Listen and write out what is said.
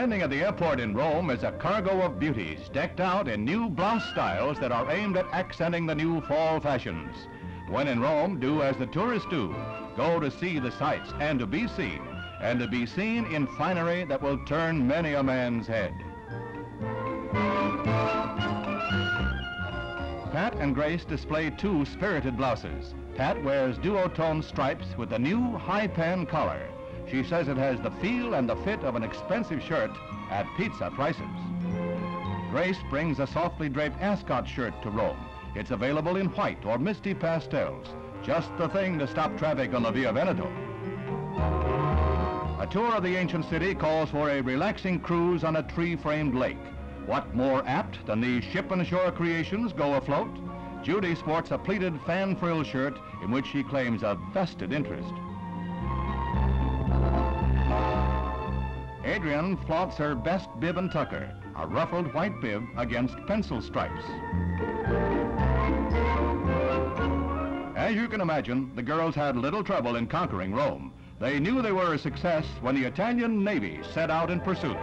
Landing at the airport in Rome is a cargo of beauties decked out in new blouse styles that are aimed at accenting the new fall fashions. When in Rome, do as the tourists do. Go to see the sights and to be seen. And to be seen in finery that will turn many a man's head. Pat and Grace display two spirited blouses. Pat wears duotone stripes with a new high-pan collar. She says it has the feel and the fit of an expensive shirt at pizza prices. Grace brings a softly draped ascot shirt to Rome. It's available in white or misty pastels. Just the thing to stop traffic on the Via Veneto. A tour of the ancient city calls for a relaxing cruise on a tree-framed lake. What more apt than these ship-and-shore creations go afloat? Judy sports a pleated fan frill shirt in which she claims a vested interest. Adrian flaunts her best bib and tucker, a ruffled white bib against pencil stripes. As you can imagine, the girls had little trouble in conquering Rome. They knew they were a success when the Italian Navy set out in pursuit.